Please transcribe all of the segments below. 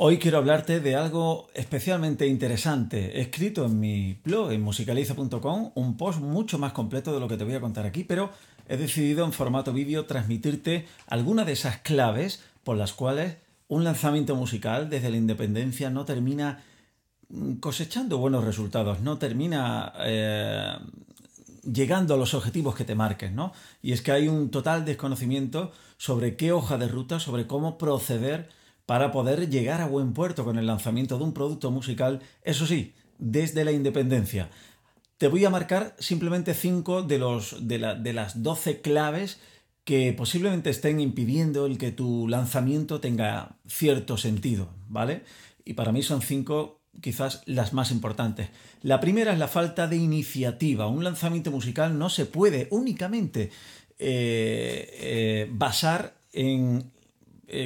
Hoy quiero hablarte de algo especialmente interesante. He escrito en mi blog, en musicaliza.com, un post mucho más completo de lo que te voy a contar aquí, pero he decidido en formato vídeo transmitirte algunas de esas claves por las cuales un lanzamiento musical desde la independencia no termina cosechando buenos resultados, no termina llegando a los objetivos que te marques, ¿no? Y es que hay un total desconocimiento sobre qué hoja de ruta, sobre cómo proceder para poder llegar a buen puerto con el lanzamiento de un producto musical, eso sí, desde la independencia. Te voy a marcar simplemente 5 de las 12 claves que posiblemente estén impidiendo el que tu lanzamiento tenga cierto sentido, ¿vale? Y para mí son 5 quizás las más importantes. La primera es la falta de iniciativa. Un lanzamiento musical no se puede únicamente basar en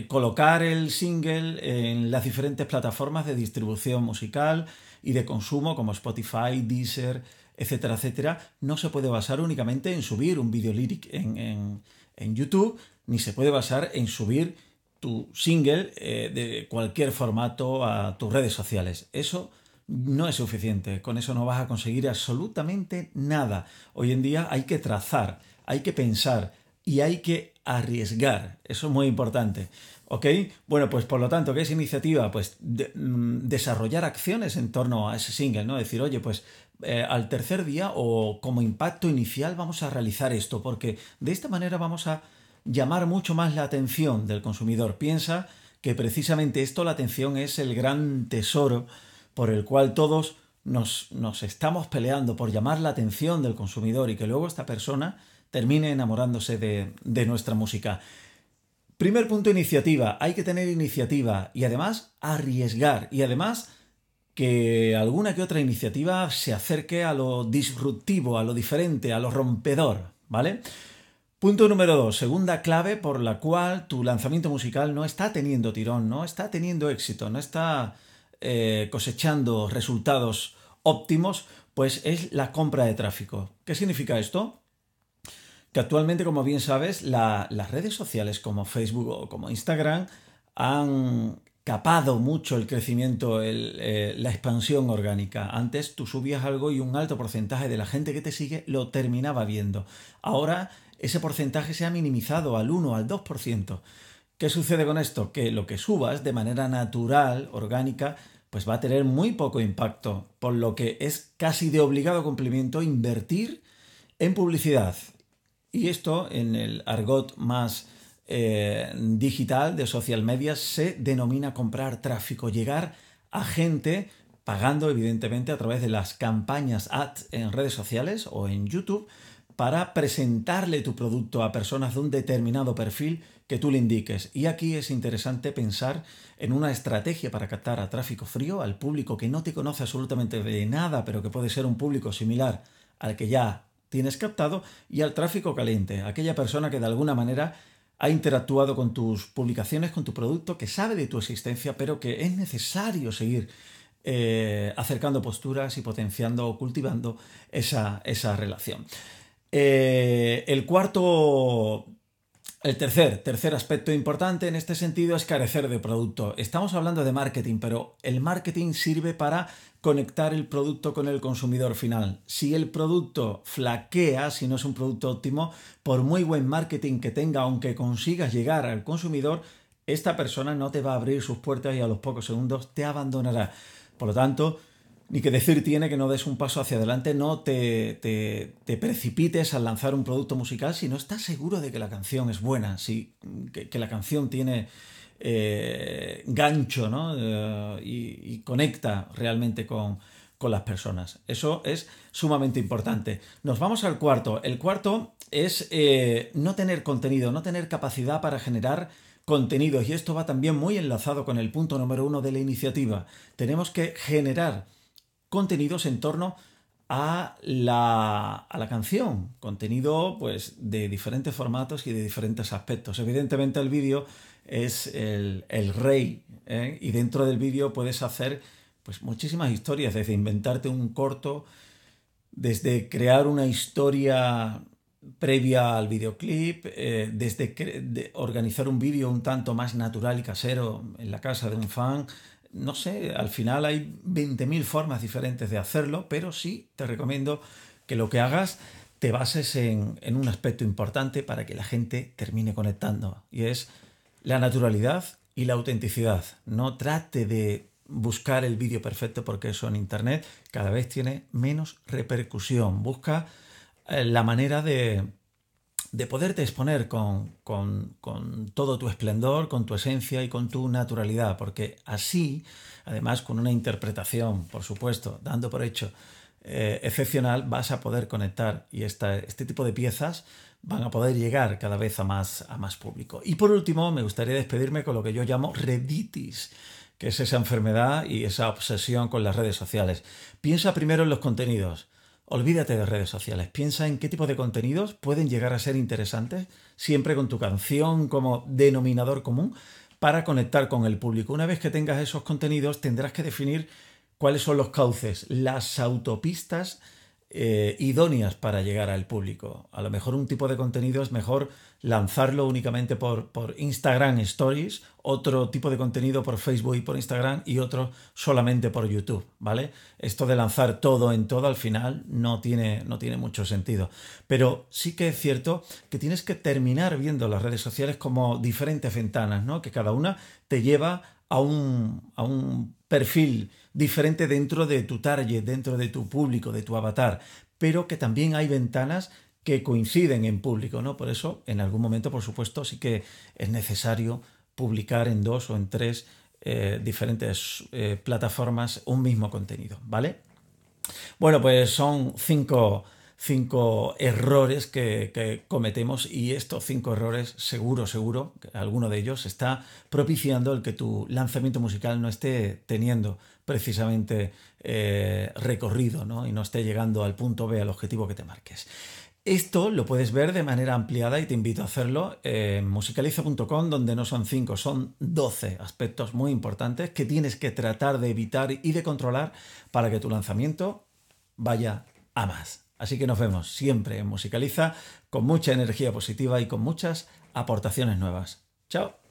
colocar el single en las diferentes plataformas de distribución musical y de consumo como Spotify, Deezer, etcétera, etcétera. No se puede basar únicamente en subir un video lyric en YouTube, ni se puede basar en subir tu single de cualquier formato a tus redes sociales. Eso no es suficiente, con eso no vas a conseguir absolutamente nada. Hoy en día hay que trazar, hay que pensar y hay que arriesgar, eso es muy importante, ¿ok? Bueno, pues por lo tanto, ¿qué es iniciativa? Pues desarrollar acciones en torno a ese single, ¿no? Decir, oye, pues al tercer día o como impacto inicial vamos a realizar esto, porque de esta manera vamos a llamar mucho más la atención del consumidor. Piensa que precisamente esto, la atención, es el gran tesoro por el cual todos nos estamos peleando, por llamar la atención del consumidor y que luego esta persona termine enamorándose de nuestra música. Primer punto, iniciativa. Hay que tener iniciativa y además arriesgar. Y además que alguna que otra iniciativa se acerque a lo disruptivo, a lo diferente, a lo rompedor, ¿vale? Punto número 2. Segunda clave por la cual tu lanzamiento musical no está teniendo tirón, no está teniendo éxito, no está cosechando resultados óptimos, pues es la compra de tráfico. ¿Qué significa esto? Que actualmente, como bien sabes, las redes sociales como Facebook o como Instagram han capado mucho el crecimiento, la expansión orgánica. Antes tú subías algo y un alto porcentaje de la gente que te sigue lo terminaba viendo. Ahora ese porcentaje se ha minimizado al 1, al 2%. ¿Qué sucede con esto? Que lo que subas de manera natural, orgánica, pues va a tener muy poco impacto, por lo que es casi de obligado cumplimiento invertir en publicidad. Y esto, en el argot más digital de social media, se denomina comprar tráfico, llegar a gente pagando, evidentemente, a través de las campañas ads en redes sociales o en YouTube para presentarle tu producto a personas de un determinado perfil que tú le indiques. Y aquí es interesante pensar en una estrategia para captar a tráfico frío, al público que no te conoce absolutamente de nada, pero que puede ser un público similar al que ya tienes captado, y al tráfico caliente, aquella persona que de alguna manera ha interactuado con tus publicaciones, con tu producto, que sabe de tu existencia, pero que es necesario seguir acercando posturas y potenciando o cultivando esa relación. El tercer aspecto importante en este sentido es carecer de producto. Estamos hablando de marketing, pero el marketing sirve para conectar el producto con el consumidor final. Si el producto flaquea, si no es un producto óptimo, por muy buen marketing que tenga, aunque consigas llegar al consumidor, esta persona no te va a abrir sus puertas y a los pocos segundos te abandonará. Por lo tanto, ni que decir tiene que no des un paso hacia adelante, no te precipites al lanzar un producto musical si no estás seguro de que la canción es buena, que la canción tiene gancho, ¿no? Y conecta realmente con las personas. Eso es sumamente importante. Nos vamos al cuarto. El cuarto es no tener contenido, no tener capacidad para generar contenidos. Y esto va también muy enlazado con el punto número 1 de la iniciativa. Tenemos que generar contenidos en torno a la canción. Contenido, pues, de diferentes formatos y de diferentes aspectos. Evidentemente el vídeo es el rey, ¿eh? Y dentro del vídeo puedes hacer, pues, muchísimas historias, desde inventarte un corto, desde crear una historia previa al videoclip, desde organizar un vídeo un tanto más natural y casero en la casa de un fan. No sé, al final hay 20.000 formas diferentes de hacerlo, pero sí te recomiendo que lo que hagas te bases en un aspecto importante para que la gente termine conectando, y es la naturalidad y la autenticidad. No trate de buscar el vídeo perfecto, porque eso en internet cada vez tiene menos repercusión. Busca la manera de poderte exponer con todo tu esplendor, con tu esencia y con tu naturalidad, porque así, además con una interpretación, por supuesto, dando por hecho excepcional, vas a poder conectar, y este tipo de piezas van a poder llegar cada vez a más público. Y por último, me gustaría despedirme con lo que yo llamo reditis, que es esa enfermedad y esa obsesión con las redes sociales. Piensa primero en los contenidos. Olvídate de redes sociales, piensa en qué tipo de contenidos pueden llegar a ser interesantes, siempre con tu canción como denominador común, para conectar con el público. Una vez que tengas esos contenidos, tendrás que definir cuáles son los cauces, las autopistas idóneas para llegar al público. A lo mejor un tipo de contenido es mejor lanzarlo únicamente por Instagram Stories, otro tipo de contenido por Facebook y por Instagram, y otro solamente por YouTube, ¿vale? Esto de lanzar todo en todo al final no tiene mucho sentido. Pero sí que es cierto que tienes que terminar viendo las redes sociales como diferentes ventanas, ¿no? Que cada una te lleva a un perfil diferente dentro de tu target, dentro de tu público, de tu avatar, pero que también hay ventanas que coinciden en público, ¿no? Por eso, en algún momento, por supuesto, sí que es necesario publicar en 2 o en 3 diferentes plataformas un mismo contenido, ¿vale? Bueno, pues son 5 errores que cometemos, y estos 5 errores seguro, que alguno de ellos está propiciando el que tu lanzamiento musical no esté teniendo precisamente recorrido, ¿no? Y no esté llegando al punto B, al objetivo que te marques. Esto lo puedes ver de manera ampliada, y te invito a hacerlo en musicaliza.com, donde no son 5, son 12 aspectos muy importantes que tienes que tratar de evitar y de controlar para que tu lanzamiento vaya a más. Así que nos vemos siempre en Musicaliza, con mucha energía positiva y con muchas aportaciones nuevas. ¡Chao!